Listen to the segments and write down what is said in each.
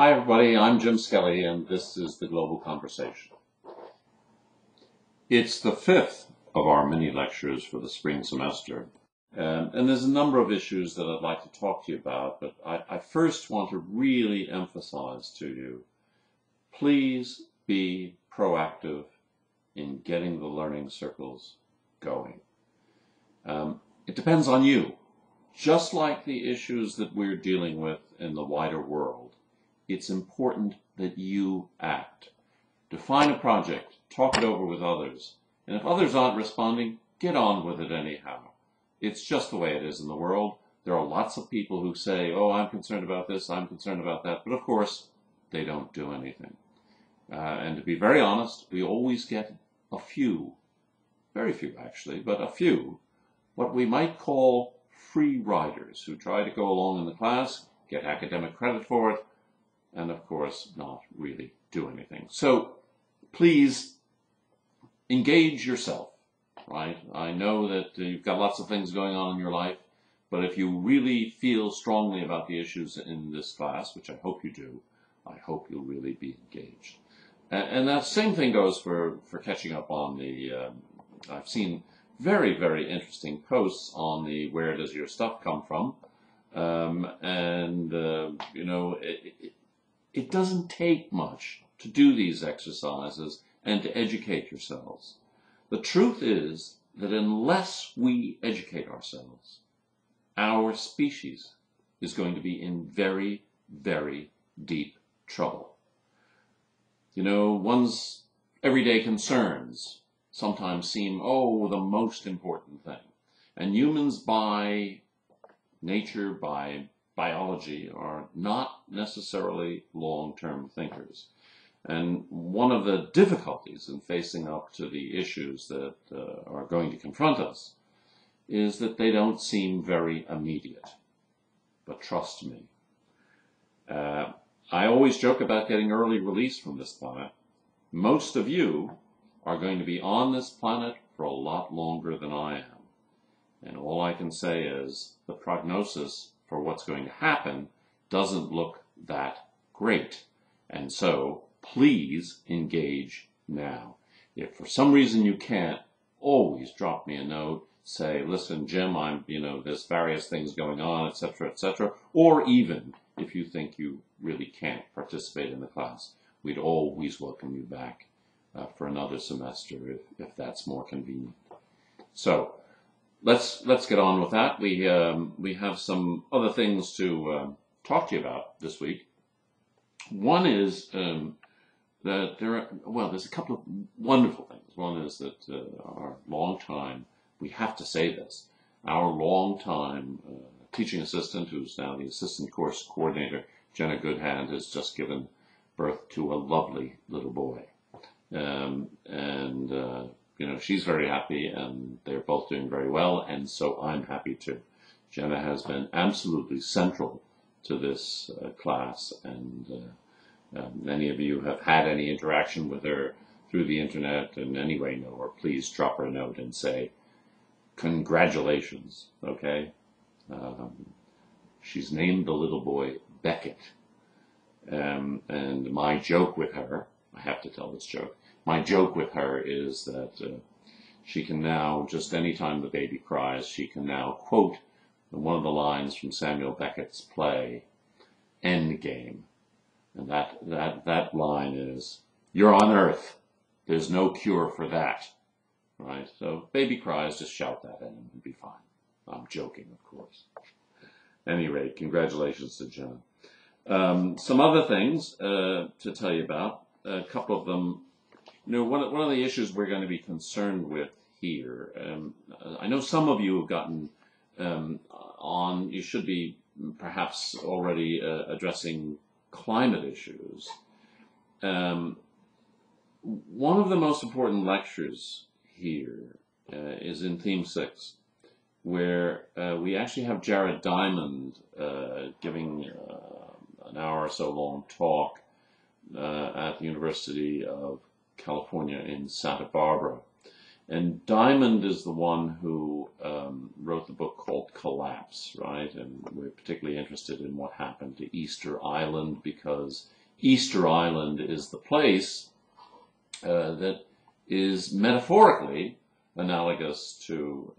Hi everybody, I'm Jim Skelly and this is The Global Conversation. It's the fifth of our mini lectures for the spring semester, and there's a number of issues that I'd like to talk to you about, but I first want to really emphasize to you, please be proactive in getting the learning circles going. It depends on you. Just like the issues that we're dealing with in the wider world, it's important that you act. Define a project, talk it over with others, and if others aren't responding, get on with it anyhow. It's just the way it is in the world. There are lots of people who say, oh, I'm concerned about this, I'm concerned about that, but of course, they don't do anything. And to be very honest, we always get a few, very few actually, but a few, what we might call free riders who try to go along in the class, get academic credit for it, and of course not really do anything. So please engage yourself, right? I know that you've got lots of things going on in your life, but if you really feel strongly about the issues in this class, which I hope you do, I hope you'll really be engaged. And that same thing goes for catching up on the, I've seen very, very interesting posts on the where does your stuff come from, you know, it doesn't take much to do these exercises and to educate yourselves. The truth is that unless we educate ourselves, our species is going to be in very, very deep trouble. You know, one's everyday concerns sometimes seem, oh, the most important thing. And humans by nature, by biology, are not necessarily long-term thinkers. And one of the difficulties in facing up to the issues that are going to confront us is that they don't seem very immediate. But trust me, I always joke about getting early release from this planet. Most of you are going to be on this planet for a lot longer than I am. And all I can say is the prognosis for what's going to happen doesn't look that great. And so please engage now. If for some reason you can't, always drop me a note, say, listen, Jim, I'm, you know, there's various things going on, etc., etc. Or even if you think you really can't participate in the class, we'd always welcome you back for another semester if that's more convenient. So Let's get on with that. We have some other things to talk to you about this week. One is that there's a couple of wonderful things. One is that we have to say this, our long-time teaching assistant, who's now the assistant course coordinator, Jenna Goodhand, has just given birth to a lovely little boy. You know, she's very happy and they're both doing very well, and so I'm happy too. Jenna has been absolutely central to this class, and many of you have had any interaction with her through the internet and anyway know her. Please drop her a note and say, congratulations, okay? She's named the little boy Beckett. And my joke with her, I have to tell this joke, my joke with her is that she can now, just any time the baby cries, she can now quote one of the lines from Samuel Beckett's play, Endgame. And that line is, you're on earth, there's no cure for that, right? So baby cries, just shout that at him and be fine. I'm joking, of course. At any rate, congratulations to John. Some other things to tell you about, a couple of them. You know, one of the issues we're going to be concerned with here, I know some of you have gotten on, you should be perhaps already addressing climate issues. One of the most important lectures here is in Theme 6, where we actually have Jared Diamond giving an hour or so long talk at the University of California in Santa Barbara. And Diamond is the one who wrote the book called Collapse, right? And we're particularly interested in what happened to Easter Island, because Easter Island is the place that is metaphorically analogous to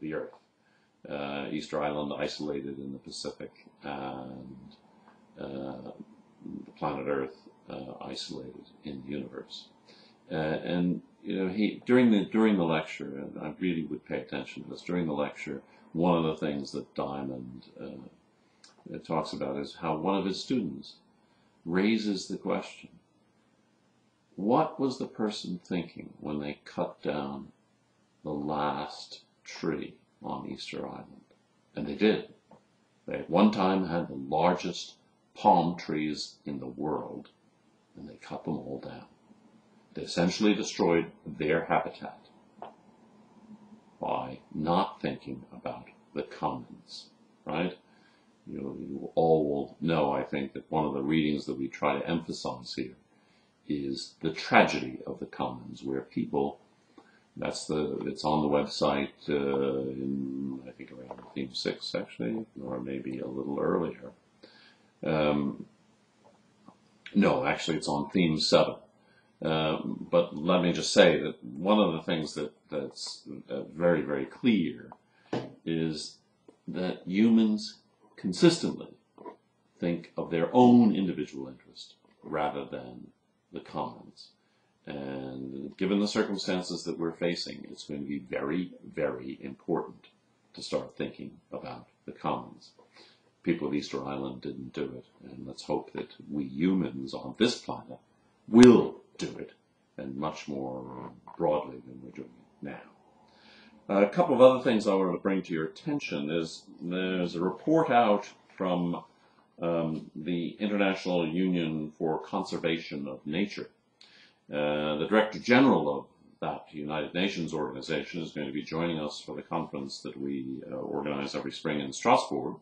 the Earth. Easter Island isolated in the Pacific, and the planet Earth isolated in the universe. And you know, he during the lecture, and I really would pay attention to this during the lecture. One of the things that Diamond talks about is how one of his students raises the question: what was the person thinking when they cut down the last tree on Easter Island? And they did. They at one time had the largest palm trees in the world, and they cut them all down. They essentially destroyed their habitat by not thinking about the commons, right? You all will know, I think, that one of the readings that we try to emphasize here is the tragedy of the commons, where people, it's on the website in, I think, around theme 6, actually, or maybe a little earlier. No, actually, it's on theme 7. But let me just say that one of the things that's very, very clear is that humans consistently think of their own individual interest rather than the commons. And given the circumstances that we're facing, it's going to be very, very important to start thinking about the commons. People of Easter Island didn't do it, and let's hope that we humans on this planet will do it, and much more broadly than we're doing it now. A couple of other things I want to bring to your attention is there's a report out from the International Union for Conservation of Nature. The Director General of that United Nations organization is going to be joining us for the conference that we organize every spring in Strasbourg.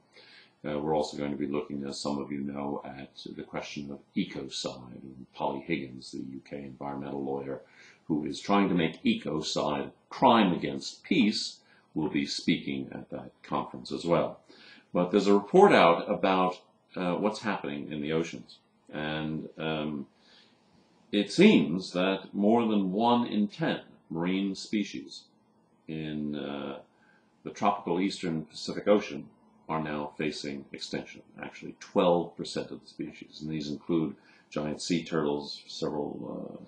We're also going to be looking, as some of you know, at the question of ecocide, and Polly Higgins, the UK environmental lawyer who is trying to make ecocide crime against peace, will be speaking at that conference as well. But there's a report out about what's happening in the oceans, and it seems that more than 1 in 10 marine species in the tropical eastern Pacific Ocean are now facing extinction. Actually, 12% of the species, and these include giant sea turtles, several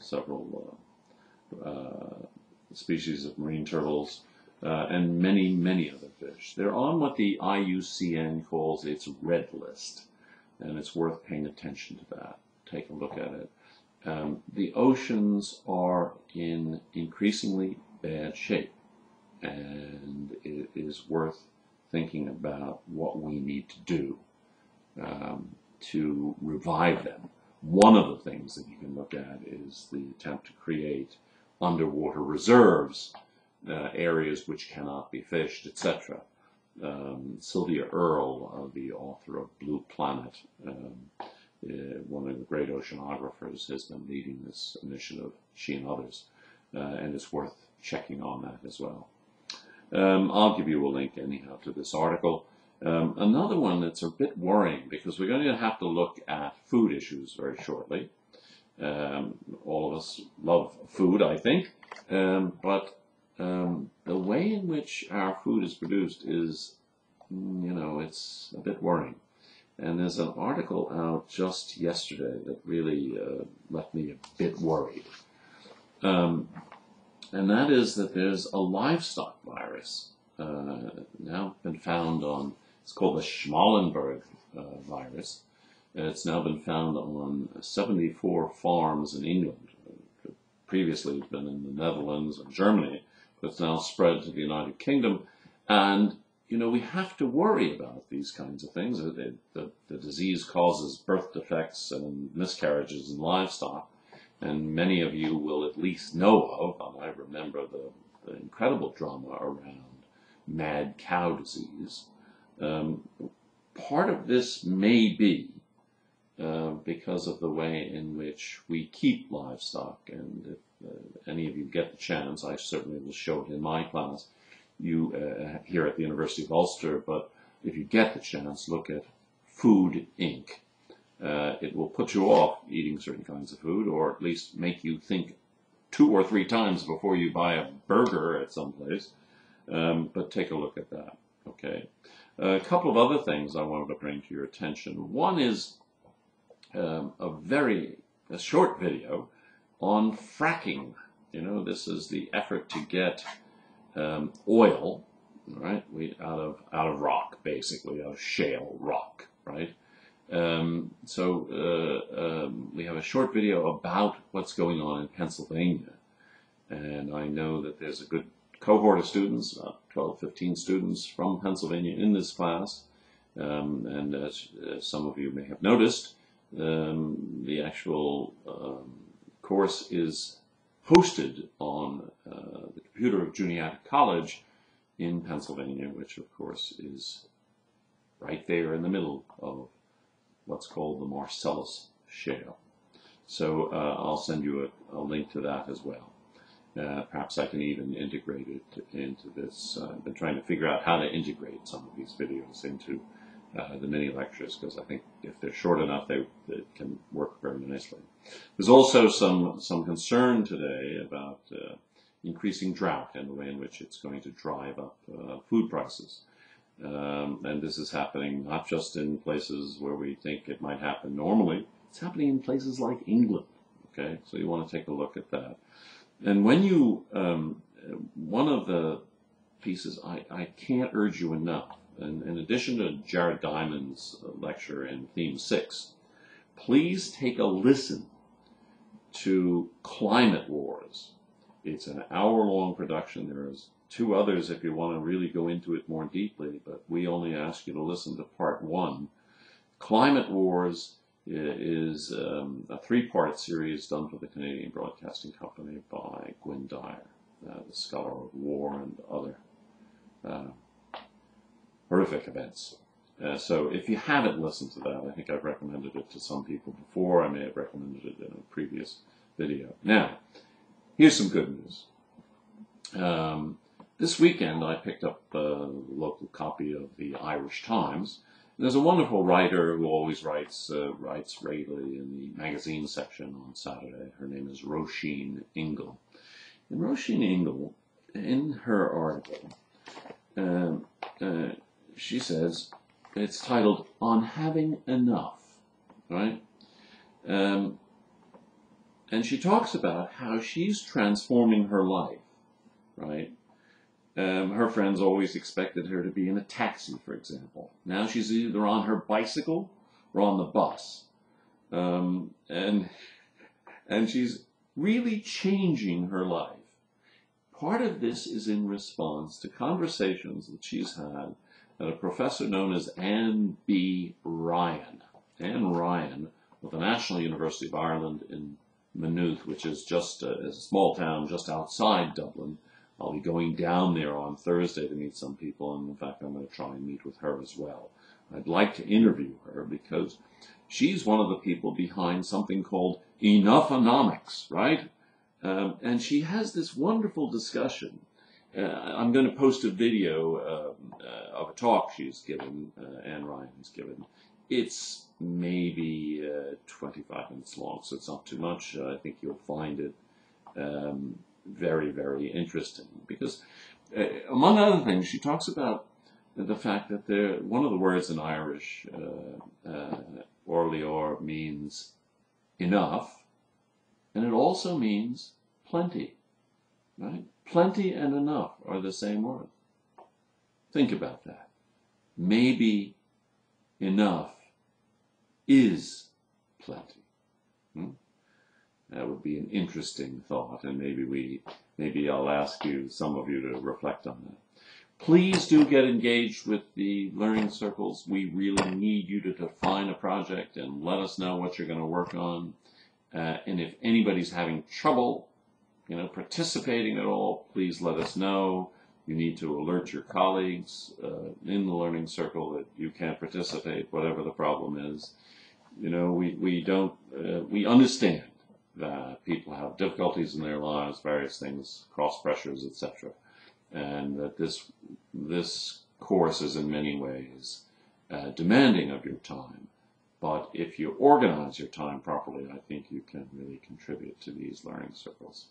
species of marine turtles, and many, many other fish. They're on what the IUCN calls its red list, and it's worth paying attention to that. Take a look at it. The oceans are in increasingly bad shape, and it is worth thinking about what we need to do to revive them. One of the things that you can look at is the attempt to create underwater reserves, areas which cannot be fished, etc. Sylvia Earle, the author of Blue Planet, one of the great oceanographers, has been leading this initiative, she and others, and it's worth checking on that as well. I'll give you a link anyhow to this article. Another one that's a bit worrying, because we're going to have to look at food issues very shortly. All of us love food, I think, but the way in which our food is produced is, you know, it's a bit worrying. And there's an article out just yesterday that really left me a bit worried. And that is that there's a livestock virus now been found on, it's called the Schmallenberg virus. It's now been found on 74 farms in England. Previously it's been in the Netherlands and Germany, but it's now spread to the United Kingdom. And, you know, we have to worry about these kinds of things. The disease causes birth defects and miscarriages in livestock. And many of you will at least know of, and I remember the incredible drama around mad cow disease. Part of this may be because of the way in which we keep livestock, and any of you get the chance, I certainly will show it in my class, here at the University of Ulster, but if you get the chance, look at Food, Inc. It will put you off eating certain kinds of food, or at least make you think 2 or 3 times before you buy a burger at some place. But take a look at that, okay? A couple of other things I wanted to bring to your attention. One is a short video on fracking. You know, this is the effort to get oil, right? Out of rock, basically, out of shale rock, right? We have a short video about what's going on in Pennsylvania, and I know that there's a good cohort of students, about 12, 15 students from Pennsylvania in this class, and as some of you may have noticed, the actual course is hosted on the computer of Juniata College in Pennsylvania, which of course is right there in the middle of what's called the Marcellus Shale. So I'll send you a link to that as well. Perhaps I can even integrate it into this. I've been trying to figure out how to integrate some of these videos into the mini lectures, because I think if they're short enough, they can work very nicely. There's also some concern today about increasing drought and the way in which it's going to drive up food prices. And this is happening not just in places where we think it might happen normally. It's happening in places like England, okay? So you want to take a look at that. And when you, one of the pieces I can't urge you enough, and in addition to Jared Diamond's lecture in Theme 6, please take a listen to Climate Wars. It's an hour-long production. There's 2 others if you want to really go into it more deeply, but we only ask you to listen to part 1. Climate Wars is a 3-part series done for the Canadian Broadcasting Company by Gwyn Dyer, the scholar of war and other horrific events. So if you haven't listened to that, I think I've recommended it to some people before. I may have recommended it in a previous video. Now, here's some good news. This weekend I picked up a local copy of the Irish Times. And there's a wonderful writer who always writes regularly in the magazine section on Saturday. Her name is Roisin Ingle. And Roisin Ingle, in her article, she says, it's titled, "On Having Enough," right? And she talks about how she's transforming her life, right? Her friends always expected her to be in a taxi, for example. Now she's either on her bicycle or on the bus. And she's really changing her life. Part of this is in response to conversations that she's had at a professor known as Anne B. Ryan. Anne Ryan of the National University of Ireland in Maynooth, which is just a small town just outside Dublin. I'll be going down there on Thursday to meet some people, and in fact I'm going to try and meet with her as well. I'd like to interview her because she's one of the people behind something called Enoughonomics, right? And she has this wonderful discussion. I'm going to post a video of a talk she's given, Anne Ryan has given. It's maybe 25 minutes long, so it's not too much. I think you'll find it very, very interesting because, among other things, she talks about the fact that one of the words in Irish, orlior, means enough, and it also means plenty, right? Plenty and enough are the same word. Think about that. Maybe enough is plenty. That would be an interesting thought, and maybe I'll ask you, some of you, to reflect on that. Please do get engaged with the learning circles. We really need you to define a project and let us know what you're going to work on. And if anybody's having trouble, you know, participating at all, please let us know. You need to alert your colleagues in the learning circle that you can't participate, whatever the problem is. You know, we understand. that people have difficulties in their lives, various things, cross pressures, etc., and that this course is in many ways demanding of your time. But if you organize your time properly, I think you can really contribute to these learning circles.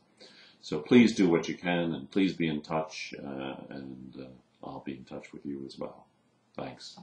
So please do what you can, and please be in touch, and I'll be in touch with you as well. Thanks.